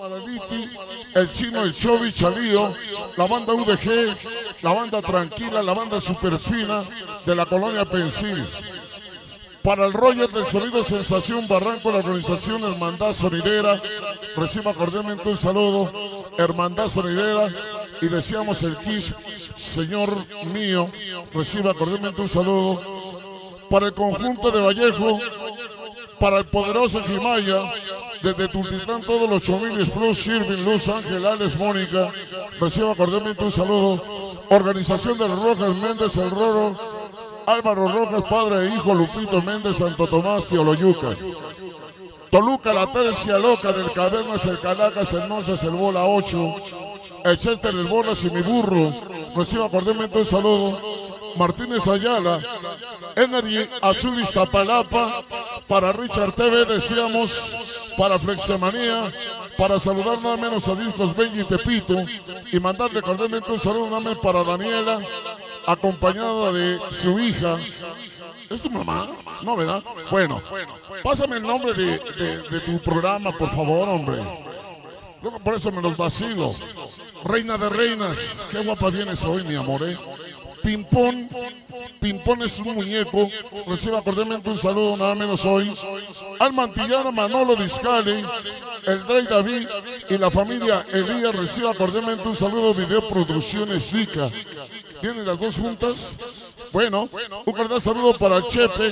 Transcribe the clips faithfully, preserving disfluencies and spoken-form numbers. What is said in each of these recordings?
para Vicky, el Chino, el Chovy, Chalío, la banda U D G, la banda Tranquila, la banda Superfina de la colonia Pensiles. Para el Roger del Sonido Sensación Barranco, la organización Hermandad Sonidera, reciba cordialmente un saludo, Hermandad Sonidera, y deseamos el Kiss, señor mío, reciba cordialmente un saludo. Para el conjunto de Vallejo, para el poderoso Jimaya, desde Tultitlán todos los ocho mil Plus, Sirvin, Luz, Ángel, Alex, Mónica, reciba cordialmente un saludo. Organización de Los Rojas Méndez, El Roro, Álvaro Rojas, padre e hijo, Lupito Méndez, Santo Tomás, Teoloyuca. Toluca, la Tercia Loca del Caderno, es el Calacas, el Nonces, el Bola ocho, el Chester, el Bolas y mi burro, reciba cordialmente un saludo. Martínez Ayala, Energy Azul Iztapalapa, para Richard T V, decíamos, para Flexemanía, para saludar nada menos a discos Benny y Tepito, y mandarle cordialmente un saludo nada menos para Daniela, acompañada de su hija. ¿Es tu mamá? No, ¿verdad? Bueno, pásame el nombre de, de, de tu programa, por favor, hombre. Luego por eso me los vacilo. Reina de reinas, qué guapa vienes hoy, mi amor, ¿eh? Pimpón, Pimpón es un muñeco, reciba cordialmente un saludo nada menos hoy. Al Mantillano, Manolo Discale, El Dray David y la familia Elías, reciba cordialmente un saludo. Video Producciones Rica, ¿tienen las dos juntas? Bueno, un cordial saludo para Chepe,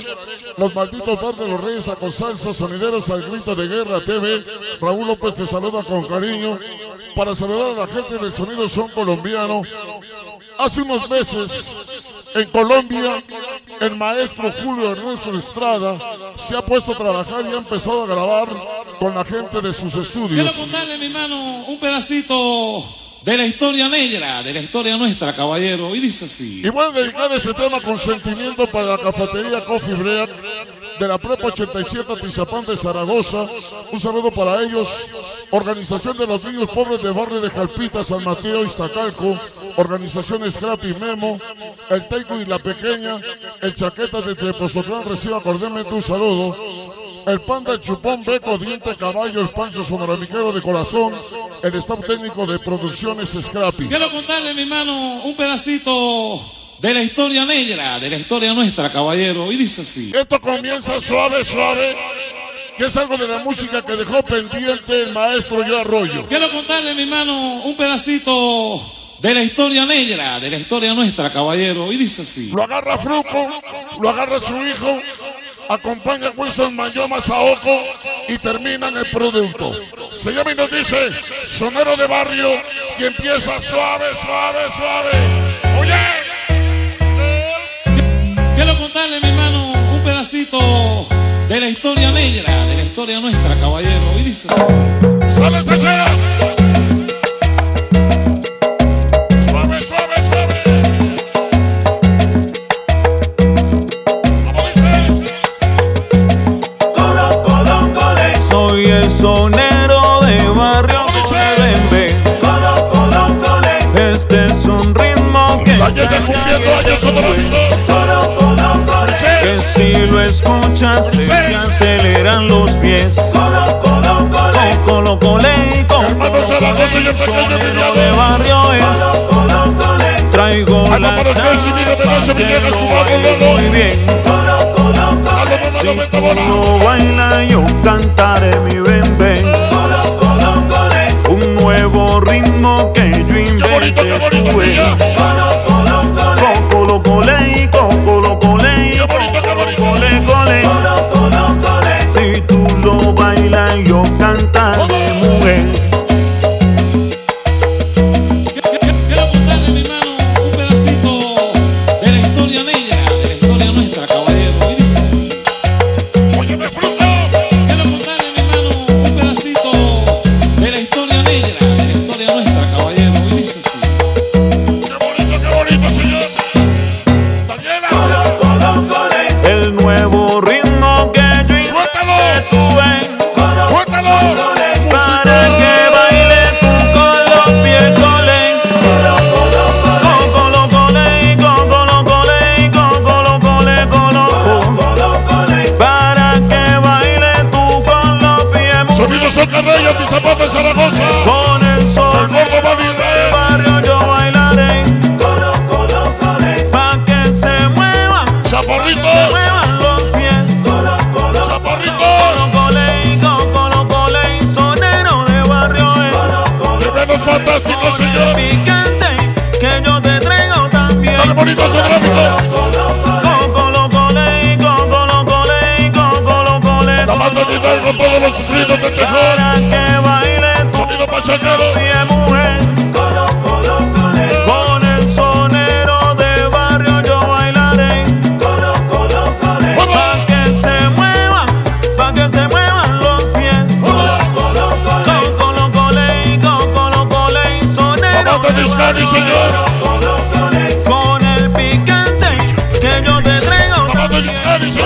Los Malditos Verdes, Los Reyes, Acosalza, Sonideros al Grito de Guerra T V, Raúl López te saluda con cariño. Para saludar a la gente del Sonido Son Colombiano, hace unos meses, en Colombia, el maestro Julio Ernesto Estrada se ha puesto a trabajar y ha empezado a grabar con la gente de sus estudios. Quiero contarle, mi hermano, un pedacito de la historia negra, de la historia nuestra, caballero, y dice así. Y voy a dedicar ese tema con sentimiento para la cafetería Coffee Break de la Propa ochenta y siete, Tizapán de Zaragoza. Un saludo para ellos. Organización de los niños pobres de Barrio de Jalpita, San Mateo, Iztacalco. Organización Scrap y Memo, el Teico y la Pequeña, el Chaqueta de Tepozotlán, reciba cordialmente un saludo. El Panda, el Chupón, Beco, Diente, Caballo, el Pancho, Sonoramiquero de Corazón, el staff técnico de Producciones Scrappy. Quiero contarle, mi hermano, un pedacito de la historia negra, de la historia nuestra, caballero, y dice así. Esto comienza suave, suave, que es algo de la música que dejó pendiente el maestro Yo Arroyo. Quiero contarle, mi hermano, un pedacito de la historia negra, de la historia nuestra, caballero, y dice así. Lo agarra Fruco, lo agarra su hijo, acompaña a Wilson Mayoma Saoco y terminan el producto. Se llama y nos dice Sonero de Barrio, y empieza suave, suave, suave. ¡Oye! Quiero contarle, mi hermano, un pedacito de la historia negra, de la historia nuestra, caballero. Y dice así. ¡Sale, se queda! Sonero de barrio, colo, colo, colo. Este es un ritmo que está en que si lo escuchas se te aceleran los pies. Colo, colo, colo, colo, cole, colo, cole. Sonero de barrio es. Traigo la chamba que lo bailo muy bien. Si tú no bailas yo cantaré mi bembe. Un nuevo ritmo que yo inventé. Colo, colo, cole, colo, cole, cole, cole. Si tú lo bailas yo cantaré mujer. Para que Con el sol del barrio yo bailaré, pa' que se muevan, que se muevan los pies. Colocoley, colocoley, sonero de barrio. Fantástico, señor. Picante, que yo te traigo también. Tan bonito ese gráfico. Con todos los sufridos de Tejón. Para que baile tu pie, mujer. Con el sonero de barrio yo bailaré. Pa' que se muevan, pa' que se muevan los pies. Colocoley, colocoley, sonero de barrio, señor. Con el picante que yo te traigo también. Sonero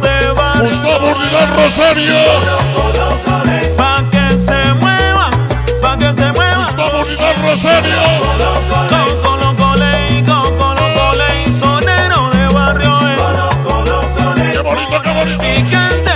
de barrio, qué bonito, qué bonito.